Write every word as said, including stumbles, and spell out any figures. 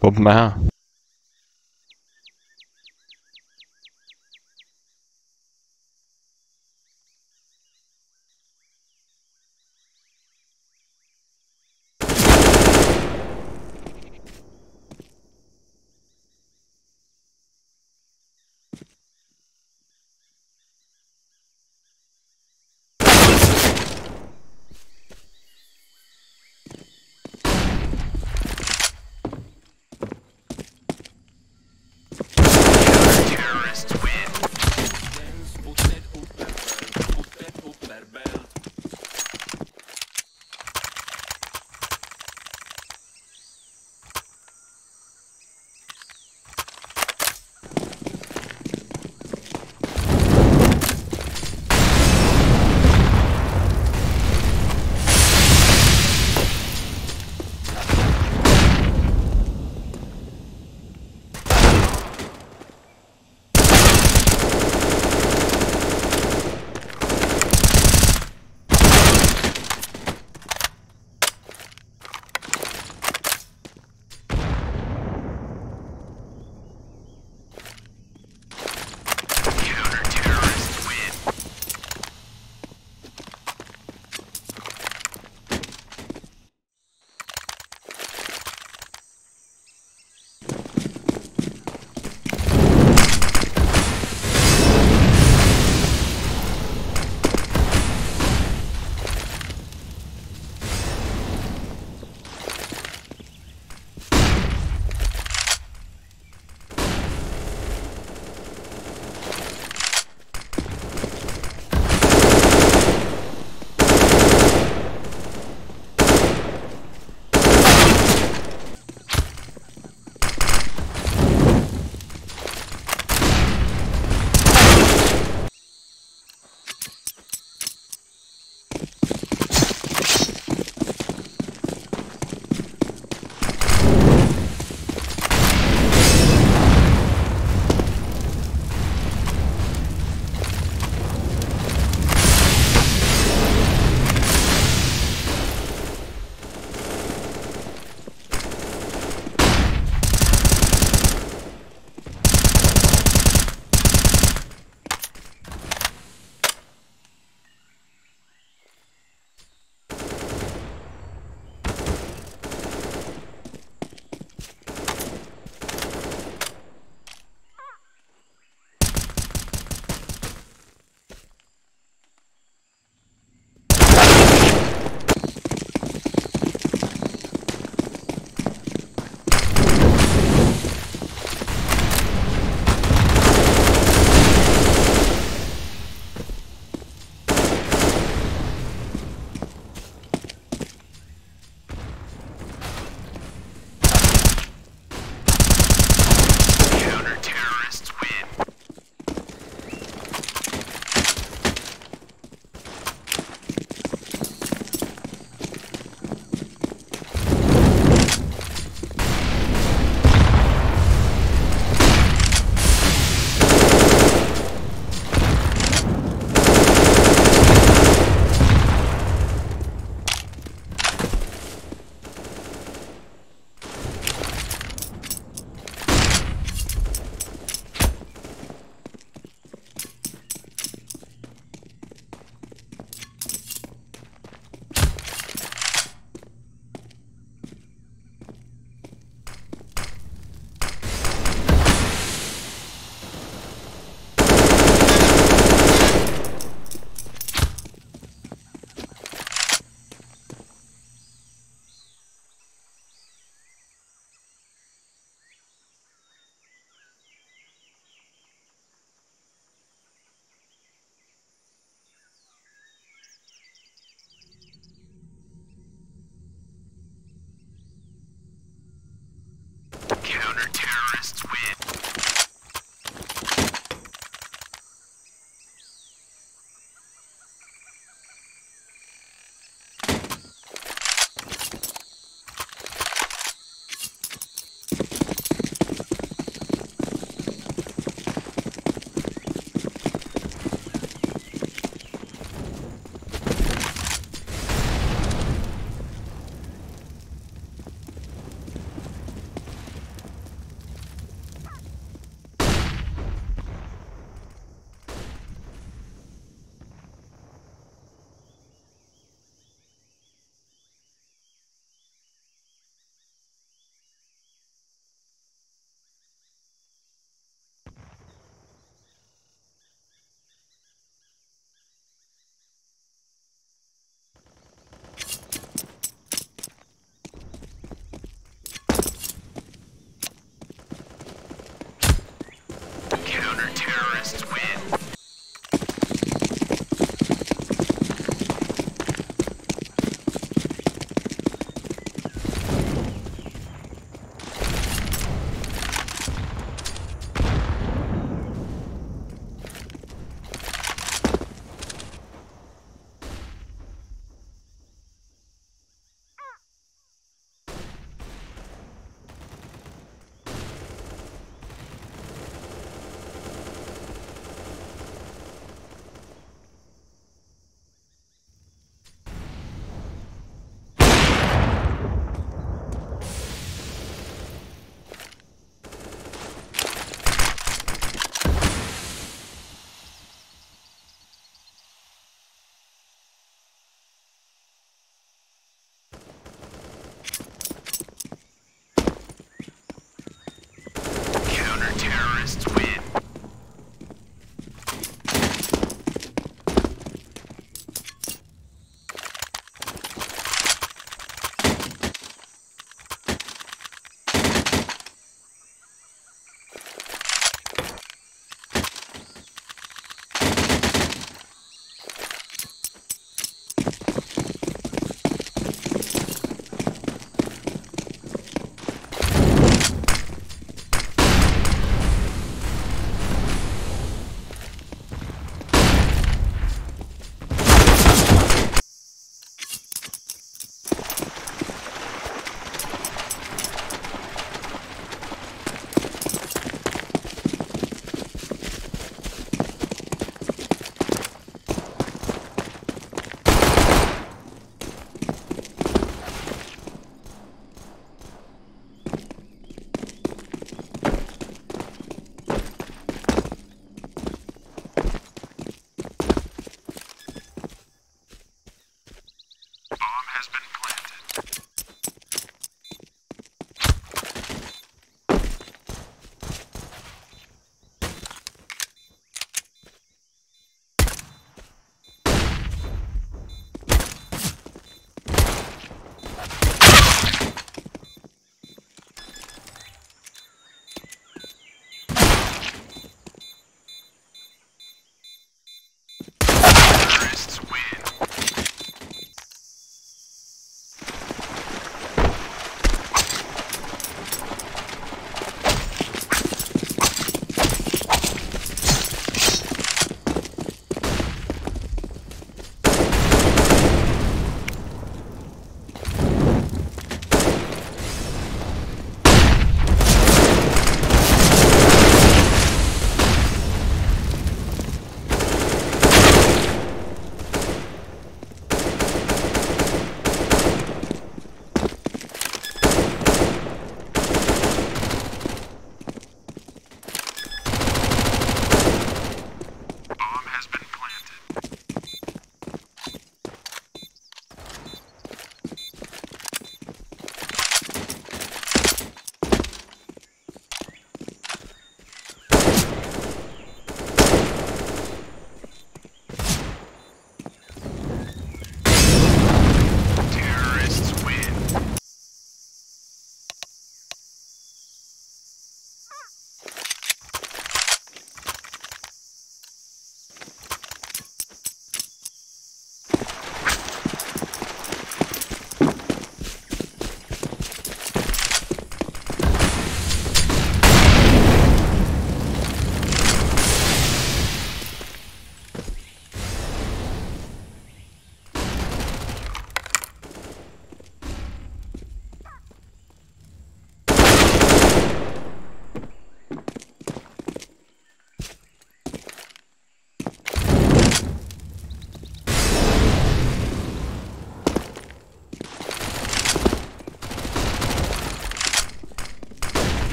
Boombl four.